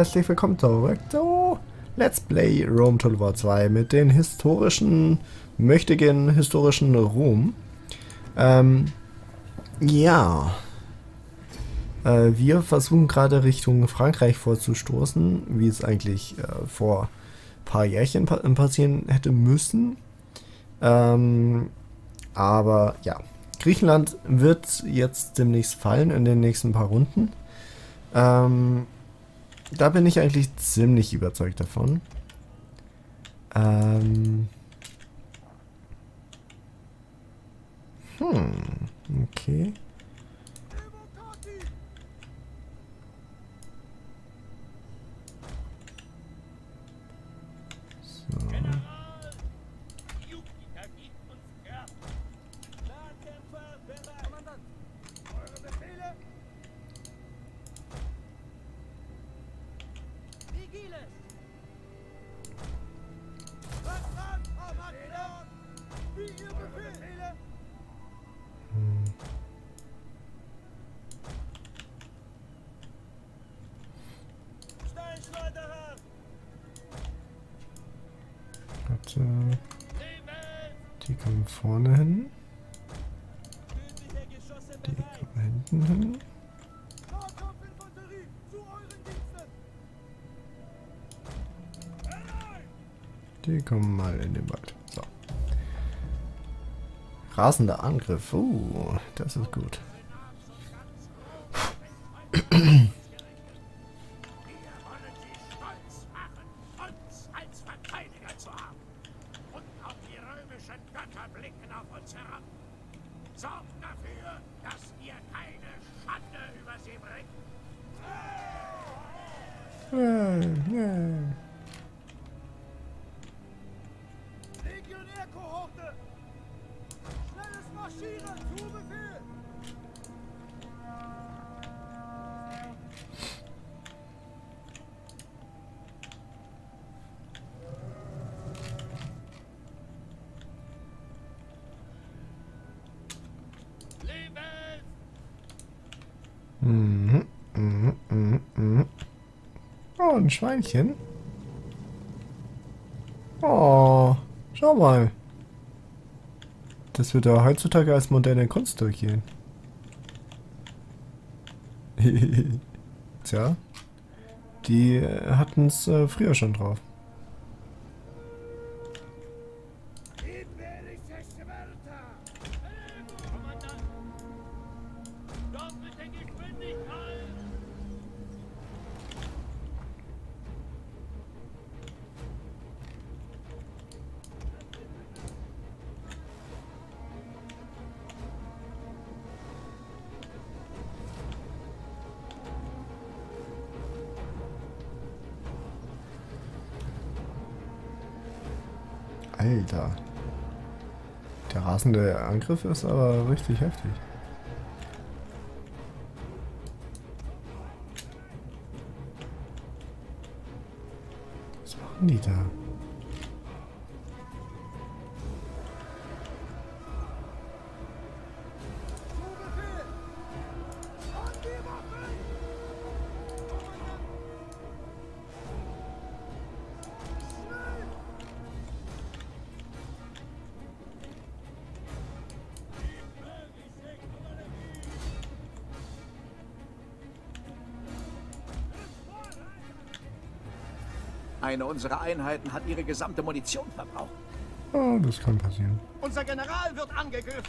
herzlich willkommen zurück zu Let's Play Rome Total War 2 mit den historischen Rom. Wir versuchen gerade Richtung Frankreich vorzustoßen, wie es eigentlich vor ein paar Jährchen passieren hätte müssen. Aber ja, Griechenland wird jetzt demnächst fallen in den nächsten paar Runden. Da bin ich eigentlich ziemlich überzeugt davon. Okay. So. Die kommen vorne hin. Die kommen hinten hin. Die kommen mal in den Wald. So. Rasender Angriff. Das ist gut. Oh, ein Schweinchen. Oh, schau mal. Das wird ja heutzutage als moderne Kunst durchgehen. Tja, die hatten es früher schon drauf. Alter. Der rasende Angriff ist aber richtig heftig. Was machen die da? Eine unserer Einheiten hat ihre gesamte Munition verbraucht. Oh, das kann passieren. Unser General wird angegriffen.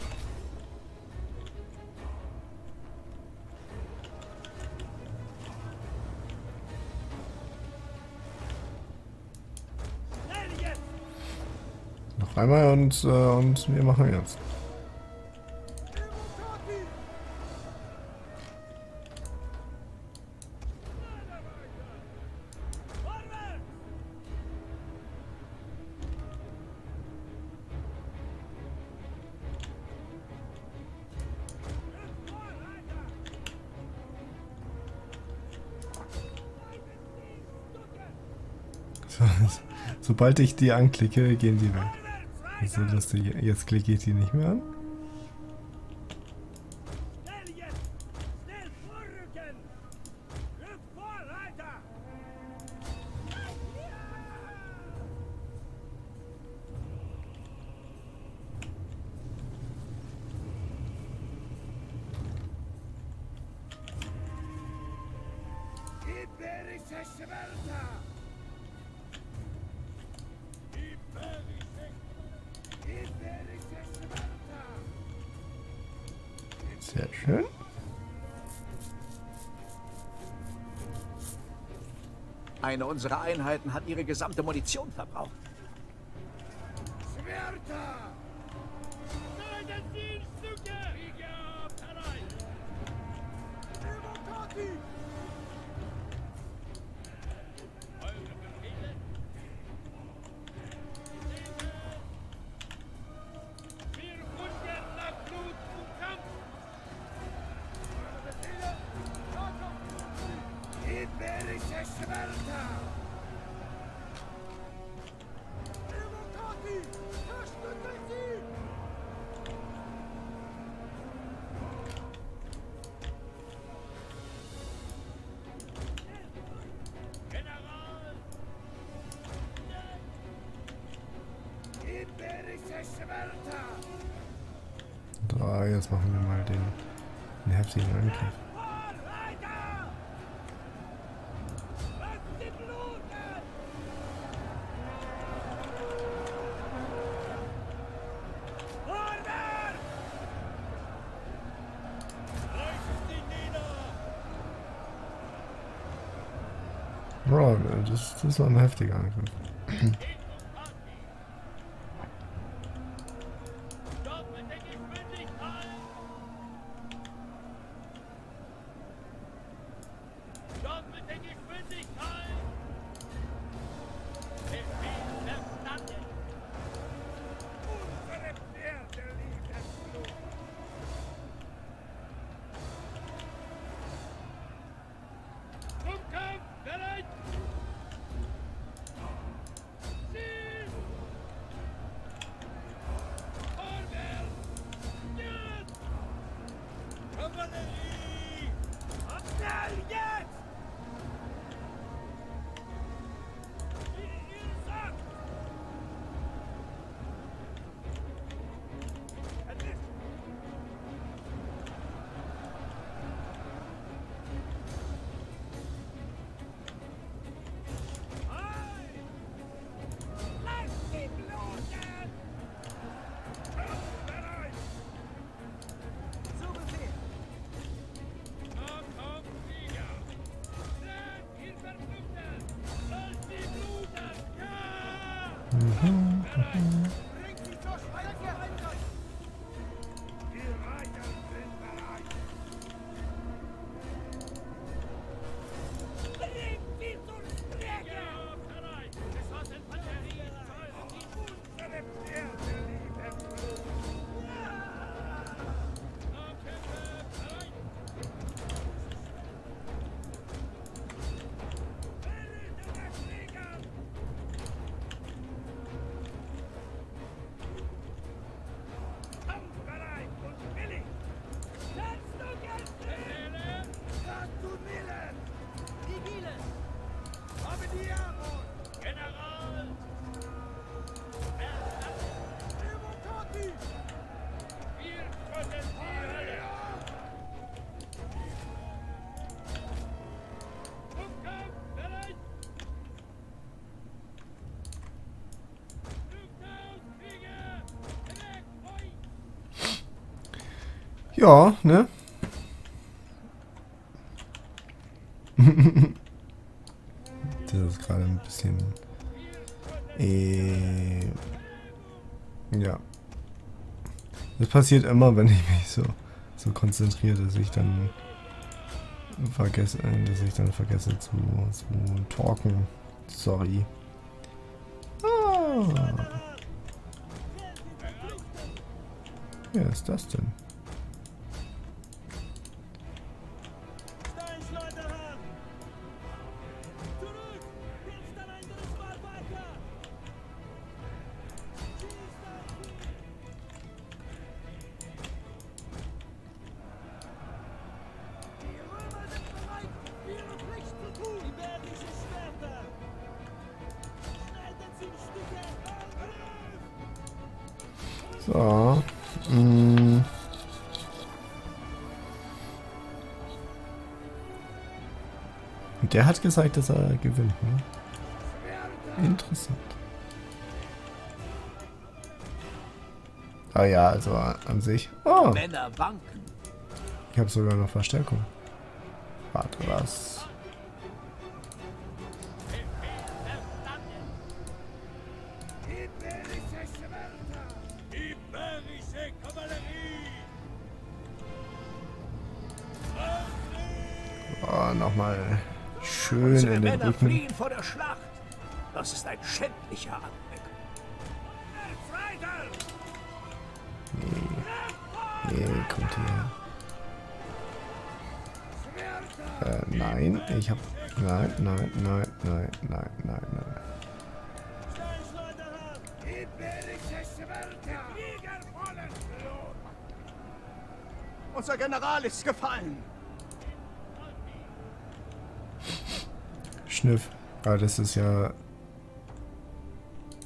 Noch einmal und wir machen jetzt. Sobald ich die anklicke, gehen die weg. Das ist lustig. Jetzt klicke ich die nicht mehr an. Sehr schön. Eine unserer Einheiten hat ihre gesamte Munition verbraucht. So, jetzt machen wir mal den heftigen Angriff. Bro, das war ein heftiger Angriff. Ja, ne? Das ist gerade ein bisschen... ja. Das passiert immer, wenn ich mich so konzentriere, dass ich dann vergesse, zu talken. Sorry. Ah. Wer ist das denn? So. Und der hat gesagt, dass er gewinnt. Ne? Interessant. Ah ja, also an sich. Oh! Ich habe sogar noch Verstärkung. Warte, was? Oh, nochmal schön in den Rücken. Fliehen vor der Schlacht. Das ist ein schändlicher Anblick. Nee. Nee, kommt hierher. Nein, ich hab... Nein, nein, nein, nein, nein, nein, nein. Unser General ist gefallen. Schniff. Ah, das ist ja...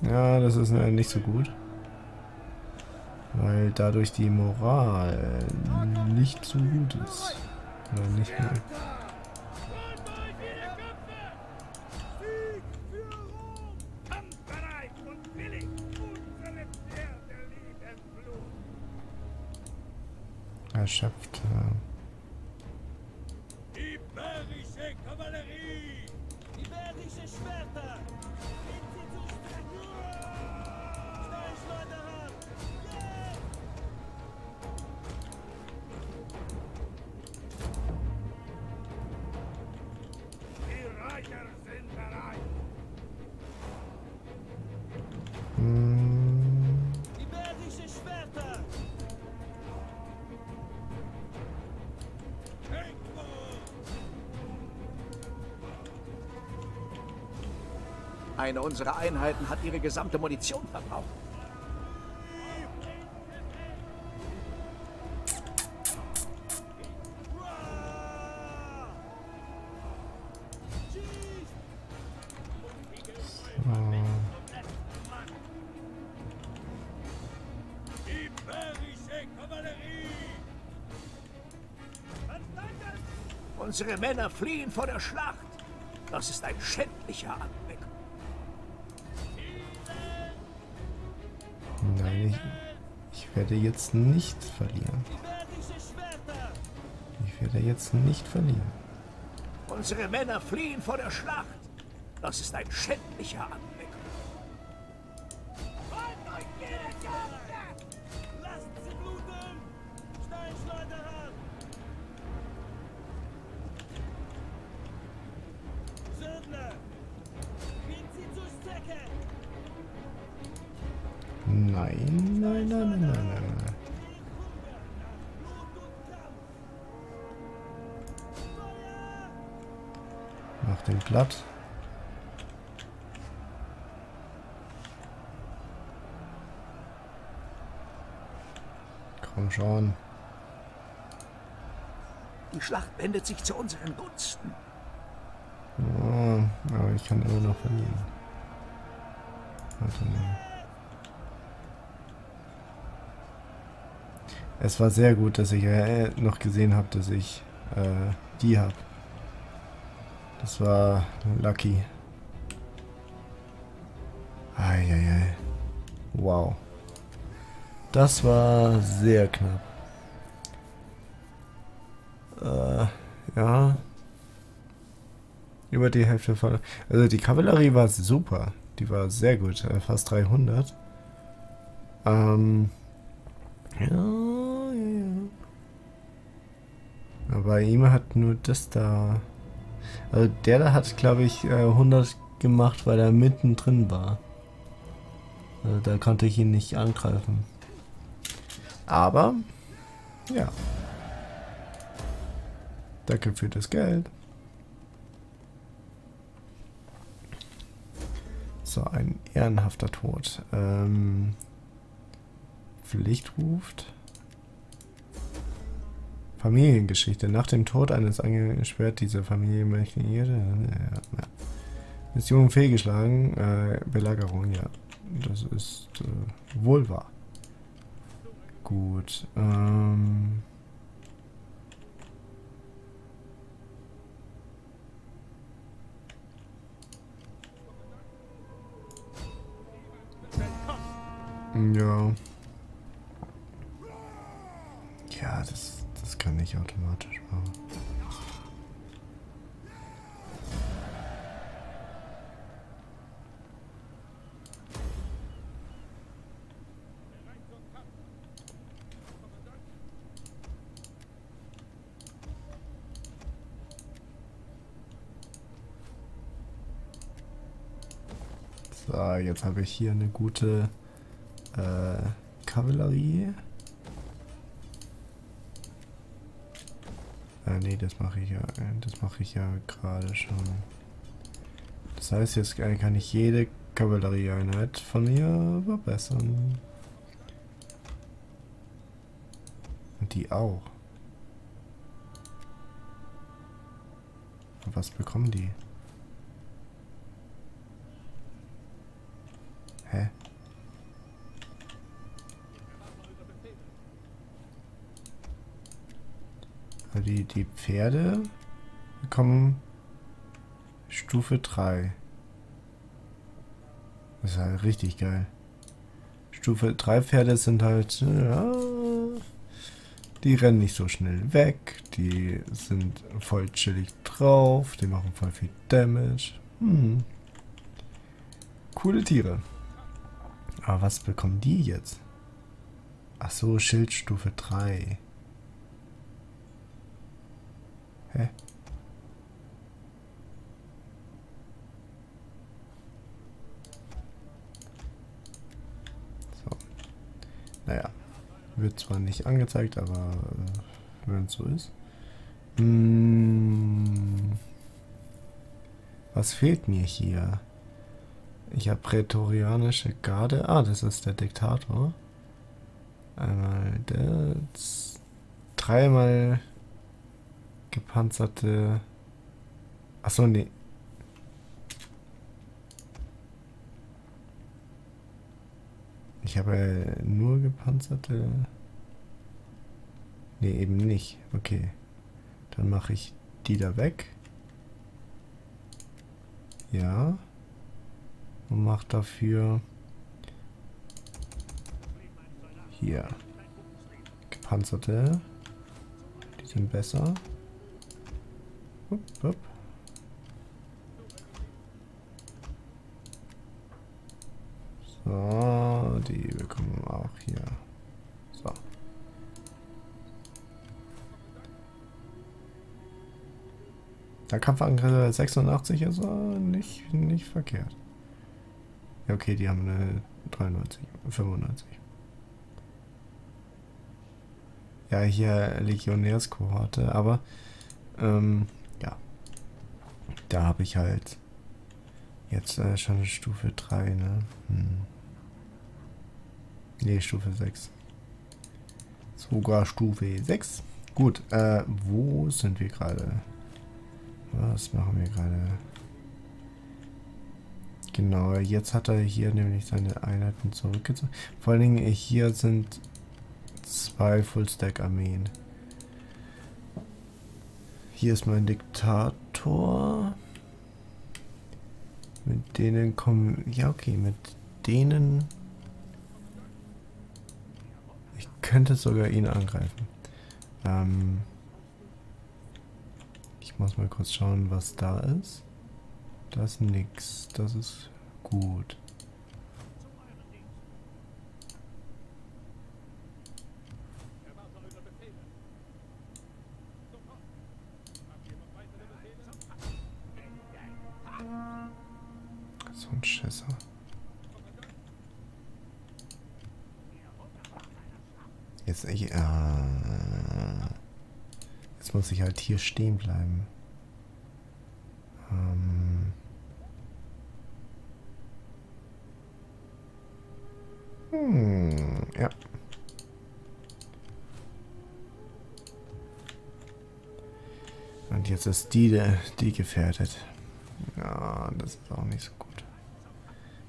Ja, das ist nicht so gut. Weil dadurch die Moral nicht so gut ist. Oder nicht mehr. Erschöpft. Eine unserer Einheiten hat ihre gesamte Munition verbraucht. So. Unsere Männer fliehen vor der Schlacht. Das ist ein schändlicher Anblick. Nein, ich werde jetzt nicht verlieren. Ich werde jetzt nicht verlieren. Unsere Männer fliehen vor der Schlacht. Das ist ein schändlicher Anblick. Lasst sie bluten! Steinschleuder ran! Söldner! Bringt sie zur Strecke! Nein, nein, nein, nein, nein, nein. Mach den platt. Komm schon. Die Schlacht wendet sich zu unseren Gunsten. Oh, aber ich kann immer noch verlieren. Warte mal. Es war sehr gut, dass ich noch gesehen habe, dass ich die habe. Das war lucky. Eieiei. Wow. Das war sehr knapp. Ja. Über die Hälfte von... Also die Kavallerie war super. Die war sehr gut. Fast 300. Ja. Bei ihm hat nur das da... Also der da hat, glaube ich, 100 gemacht, weil er mittendrin war. Also da konnte ich ihn nicht angreifen. Aber, ja. Danke für das Geld. So, ein ehrenhafter Tod. Pflicht ruft... Familiengeschichte. Nach dem Tod eines Angesperrt dieser Familie möchte ich hier. Mission fehlgeschlagen. Belagerung, ja. Das ist wohl wahr. Gut. Ja, das kann ich automatisch machen. So, jetzt habe ich hier eine gute Kavallerie. Nee, das mache ich ja gerade schon. Das heißt, jetzt kann ich jede Kavallerieeinheit von mir verbessern. Und die auch. Und was bekommen die? Hä? Die Pferde bekommen Stufe 3. Das ist halt richtig geil. Stufe 3 Pferde sind halt, ja, die rennen nicht so schnell weg. Die sind voll chillig drauf. Die machen voll viel Damage. Coole Tiere. Aber was bekommen die jetzt? Ach so, Schildstufe 3. Hä? So. Naja. Wird zwar nicht angezeigt, aber wenn es so ist. Was fehlt mir hier? Ich habe prätorianische Garde. Ah, das ist der Diktator. Einmal das. Dreimal gepanzerte. Achso, nee. Ich habe nur gepanzerte. Nee, eben nicht. Okay. Dann mache ich die da weg. Ja. Und macht dafür hier gepanzerte, die sind besser. Hup, hup. So, die bekommen wir auch hier. So. Der Kampfangriff 86 ist nicht verkehrt. Ja, okay, die haben eine 93, 95. Ja, hier Legionärskohorte, aber ja. Da habe ich halt jetzt schon Stufe 3, ne? Ne, Stufe 6. Sogar Stufe 6. Gut, wo sind wir gerade? Was machen wir gerade? Genau, jetzt hat er hier nämlich seine Einheiten zurückgezogen. Vor allen Dingen hier sind 2 Full-Stack-Armeen. Hier ist mein Diktator. Mit denen kommen... Ja, okay, mit denen... Ich könnte sogar ihn angreifen. Ich muss mal kurz schauen, was da ist. Das ist nix. Das ist gut. So ein Schisser. Jetzt muss ich halt hier stehen bleiben. Ja. Und jetzt ist die gefährdet. Ja, das ist auch nicht so gut.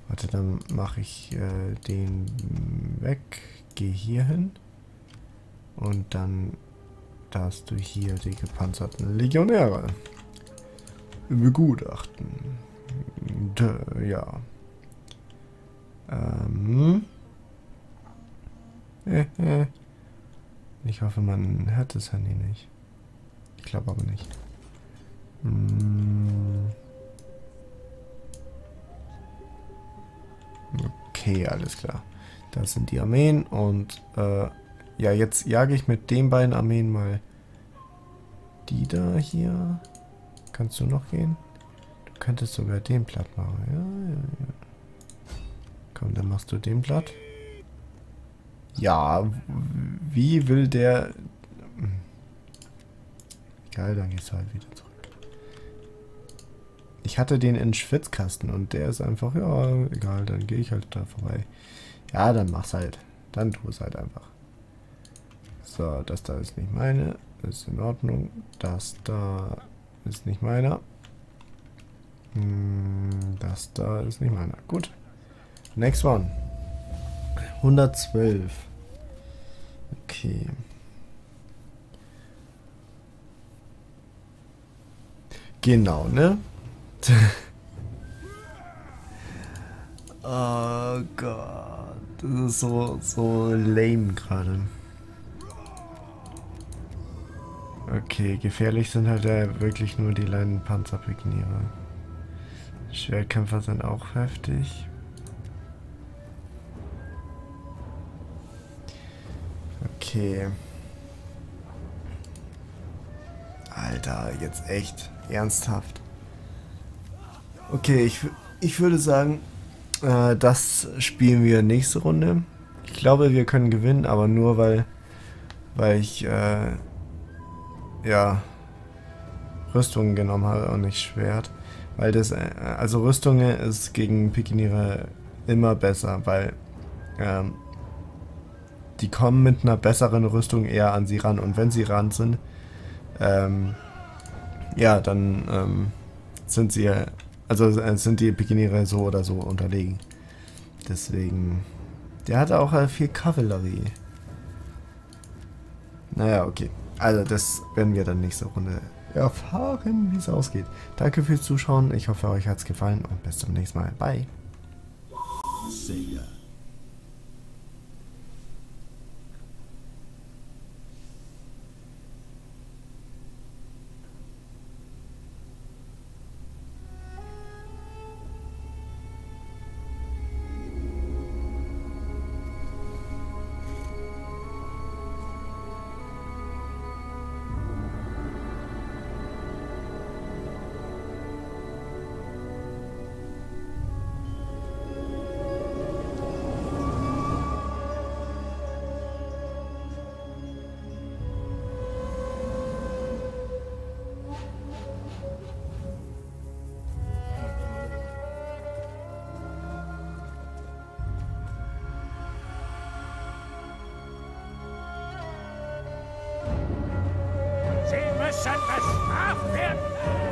Warte, dann mache ich den weg. Gehe hier hin. Und dann darfst du hier die gepanzerten Legionäre begutachten. Ja. Ich hoffe, man hört das Handy nicht. Ich glaube aber nicht. Okay, alles klar. Das sind die Armeen und ja, jetzt jage ich mit den beiden Armeen mal die da hier. Kannst du noch gehen? Du könntest sogar den platt machen. Ja, ja, ja. Komm, dann machst du den platt. Ja, wie will der... Egal, dann gehst du halt wieder zurück. Ich hatte den in den Schwitzkasten und der ist einfach, ja, egal, dann gehe ich halt da vorbei. Ja, dann mach's halt. Dann tu es halt einfach. So, das da ist nicht meine. Ist in Ordnung. Das da ist nicht meiner. Das da ist nicht meiner. Gut. Next one. 112. Okay. Genau, ne? Oh Gott. Das ist so lame gerade. Okay, gefährlich sind halt ja wirklich nur die kleinen Panzerpioniere. Schwertkämpfer sind auch heftig. Okay. Alter, jetzt echt. Ernsthaft. Okay, ich würde sagen, das spielen wir nächste Runde. Ich glaube, wir können gewinnen, aber nur weil ich ja Rüstungen genommen habe und nicht Schwert. Weil das also Rüstungen ist gegen Pikiniere immer besser, weil die kommen mit einer besseren Rüstung eher an sie ran. Und wenn sie ran sind, ja, dann sind sie, also sind die Pikiniere so oder so unterlegen. Deswegen, der hat auch viel Kavallerie. Naja, okay. Also das werden wir dann nächste Runde erfahren, wie es ausgeht. Danke fürs Zuschauen. Ich hoffe, euch hat es gefallen und bis zum nächsten Mal. Bye. Sie müssen bestraft werden!